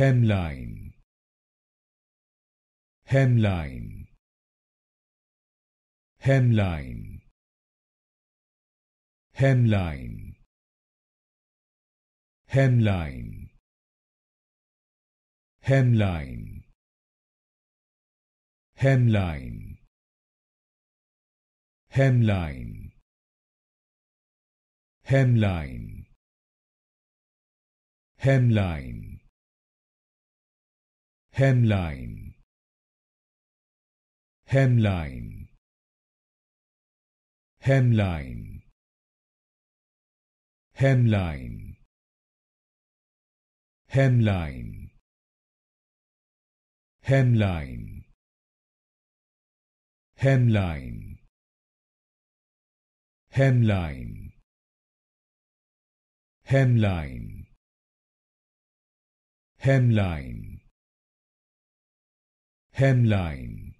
Hemline, hemline, hemline, hemline, hemline, hemline, hemline, hemline, hemline, hemline, hemline, hemline, hemline, hemline, hemline, hemline, hemline, hemline, hemline, hemline, hemline,